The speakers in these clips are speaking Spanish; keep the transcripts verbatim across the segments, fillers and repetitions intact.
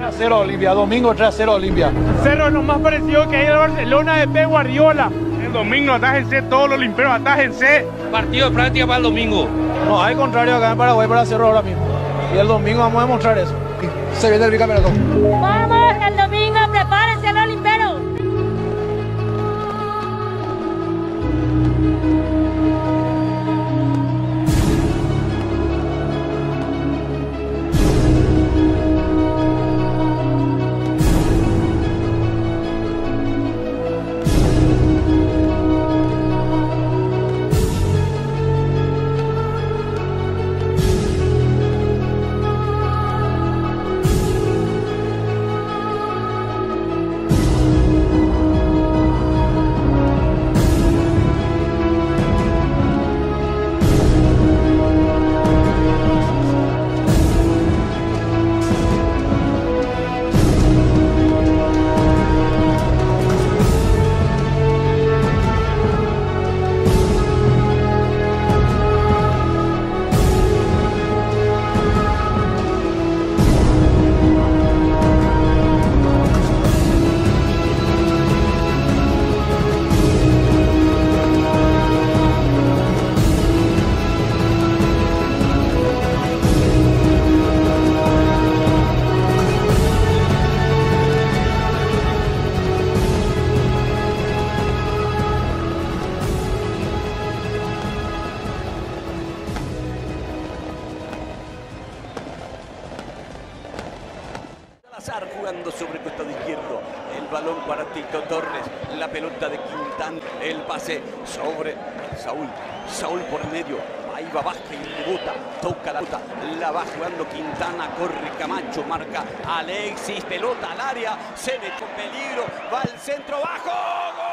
tres a cero Olimpia, domingo tres a cero Olimpia. Cerro es lo más parecido que hay en Barcelona de Pep Guardiola. El domingo atájense todos los olimperos, atájense. Partido de práctica para el domingo. No, hay contrario acá en Paraguay para Cerro ahora mismo. Y el domingo vamos a demostrar eso. Se viene el bicampeonato. ¡Vamos! El domingo, prepárense al olimpero. Jugando sobre el costado izquierdo, el balón para Tito Torres, la pelota de Quintana, el pase sobre Saúl, Saúl por medio, ahí va Vázquez y rebota, toca la pelota, la va jugando Quintana, corre Camacho, marca Alexis, pelota al área, se mete con peligro, va al centro, bajo, ¡gol!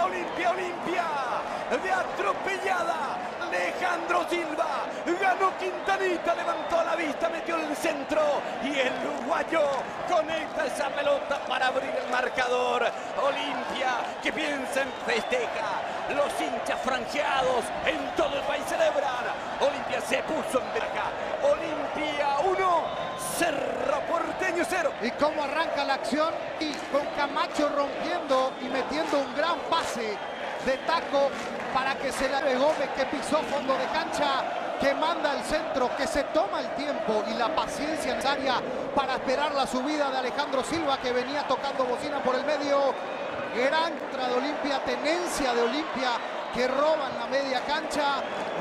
Olimpia, Olimpia, de atropellada, Alejandro Silva, ganó Quintanita, levantó la vista, metió el centro y el uruguayo conecta esa pelota para abrir el marcador. Olimpia, que piensa en festeja, los hinchas franjeados en todo el país celebran. Olimpia se puso en verga, Olimpia uno, Cerro Porteño cero. ¿Y cómo arranca la acción? Y con Camacho rompiendo y metiendo un gran pase de taco para que se la de Gómez, que pisó fondo de cancha, que manda al centro, que se toma el tiempo y la paciencia necesaria para esperar la subida de Alejandro Silva, que venía tocando bocina por el medio. Gran entrada de Olimpia, tenencia de Olimpia, que roban la media cancha,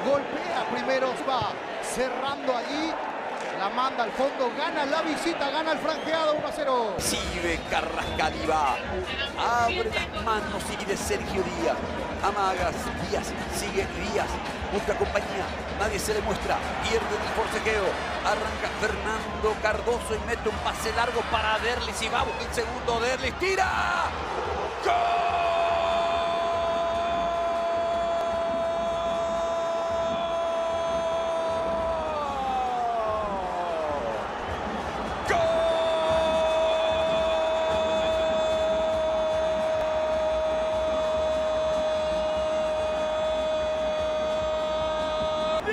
golpea primero, va cerrando allí, la manda al fondo, gana la visita, gana el franqueado uno a cero. Sigue Carrasca Diva, abre las manos, sigue Sergio Díaz, amagas, Díaz, sigue Díaz, busca compañía, nadie se le muestra, pierde el forcejeo, arranca Fernando Cardoso y mete un pase largo para Derlis y va el segundo Derlis, tira, ¡gol!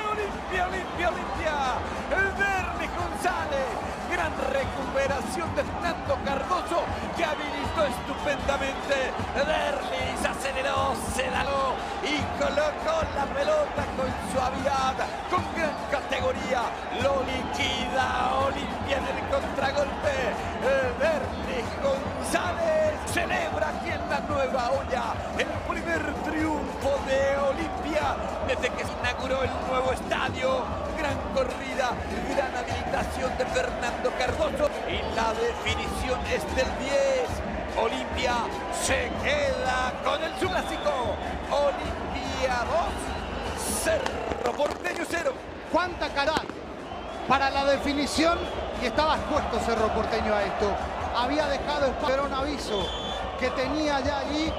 Olimpia, Olimpia, Verly González, gran recuperación de Fernando Cardoso, que habilitó estupendamente. Verly se aceleró, se laló y colocó la pelota con suavidad, con gran categoría, lo liquida Olimpia en el contragolpe. Verly González celebra aquí en la nueva olla el primer triunfo de Olimpia desde que se inauguró el nuevo estadio. Gran corrida, gran habilitación de Fernando Cardoso y la definición es del diez. Olimpia se queda con el clásico. Olimpia dos, Cerro Porteño cero. Cuánta cara para la definición y estaba expuesto Cerro Porteño a esto. Había dejado espacio, era un aviso que tenía ya allí.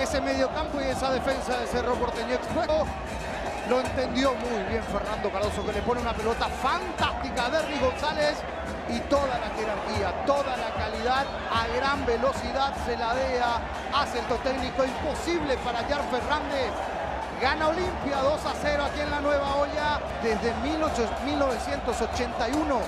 ese mediocampo y esa defensa de Cerro Porteño expuesto. Lo entendió muy bien Fernando Cardoso, que le pone una pelota fantástica a Derlis González, y toda la jerarquía, toda la calidad, a gran velocidad se la dea, hace el técnico imposible para Jair Fernández. Gana Olimpia dos a cero aquí en la Nueva Olla. Desde mil novecientos ochenta y uno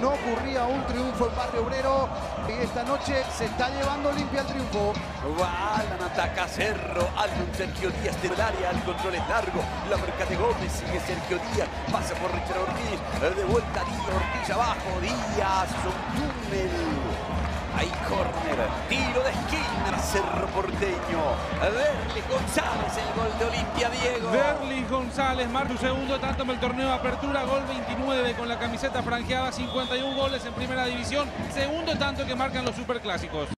no ocurría un triunfo en Barrio Obrero, y esta noche se está llevando Olimpia al triunfo. Balan, ataca a Cerro, alto un Sergio Díaz del área, el control es largo, la marca de Gómez, sigue Sergio Díaz, pasa por Richard Ortiz, de vuelta Tito Ortiz abajo, Díaz, un túnel, hay córner, tiro de esquina, Cerro Porteño, Verly González, el gol de Olimpia, Diego. Verly González marca su segundo tanto en el torneo de apertura, gol veintinueve con la camiseta franjeada, cincuenta y un goles en primera división, segundo tanto que marcan los superclásicos.